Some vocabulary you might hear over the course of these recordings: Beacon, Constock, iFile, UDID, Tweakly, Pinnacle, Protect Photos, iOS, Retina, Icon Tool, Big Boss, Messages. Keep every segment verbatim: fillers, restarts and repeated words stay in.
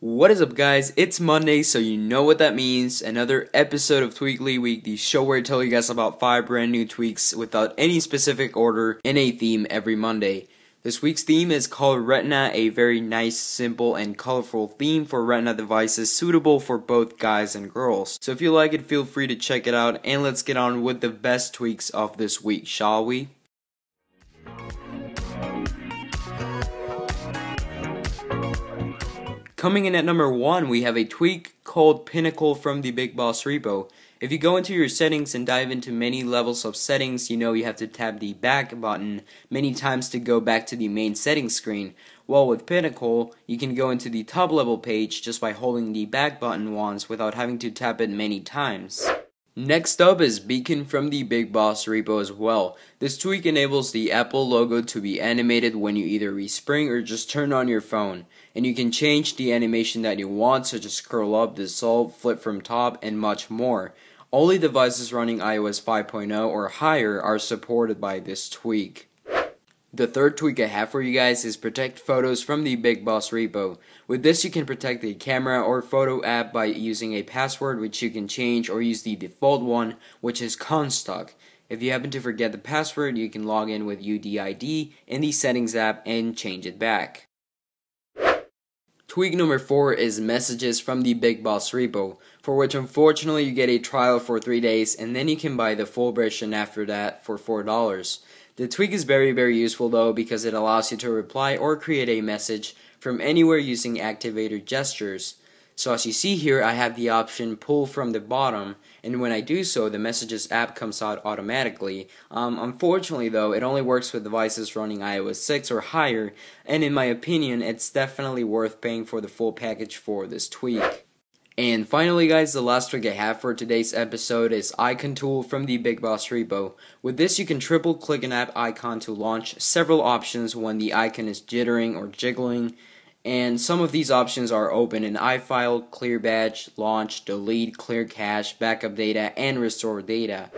What is up, guys? It's Monday, so you know what that means. Another episode of Tweakly Week, the show where I tell you guys about five brand new tweaks without any specific order in a theme every Monday. This week's theme is called Retina, a very nice, simple, and colorful theme for Retina devices suitable for both guys and girls. So if you like it, feel free to check it out, and let's get on with the best tweaks of this week, shall we? Coming in at number one, we have a tweak called Pinnacle from the Big Boss repo. If you go into your settings and dive into many levels of settings, you know you have to tap the back button many times to go back to the main settings screen. Well, with Pinnacle, you can go into the top level page just by holding the back button once without having to tap it many times. Next up is Beacon from the Big Boss repo as well. This tweak enables the Apple logo to be animated when you either respring or just turn on your phone. And you can change the animation that you want, such as scroll up, dissolve, flip from top, and much more. Only devices running iOS five point oh or higher are supported by this tweak. The third tweak I have for you guys is Protect Photos from the Big Boss repo. With this, you can protect the camera or photo app by using a password, which you can change, or use the default one, which is Constock. If you happen to forget the password, you can log in with U D I D in the Settings app and change it back. Tweak number four is Messages from the Big Boss repo, for which unfortunately you get a trial for three days, and then you can buy the full version after that for four dollars. The tweak is very very useful though, because it allows you to reply or create a message from anywhere using activator gestures. So as you see here, I have the option pull from the bottom, and when I do so, the Messages app comes out automatically. Um, unfortunately though, it only works with devices running iOS six or higher, and in my opinion, it's definitely worth paying for the full package for this tweak. And finally guys, the last tweak I have for today's episode is Icon Tool from the Big Boss repo. With this, you can triple click an app icon to launch several options when the icon is jittering or jiggling. And some of these options are open in iFile, clear batch, launch, delete, clear cache, backup data, and restore data.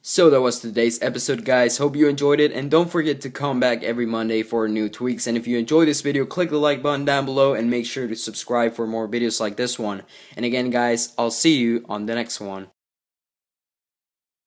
So that was today's episode guys, hope you enjoyed it, and don't forget to come back every Monday for new tweaks. And if you enjoyed this video, click the like button down below and make sure to subscribe for more videos like this one. And again guys, I'll see you on the next one.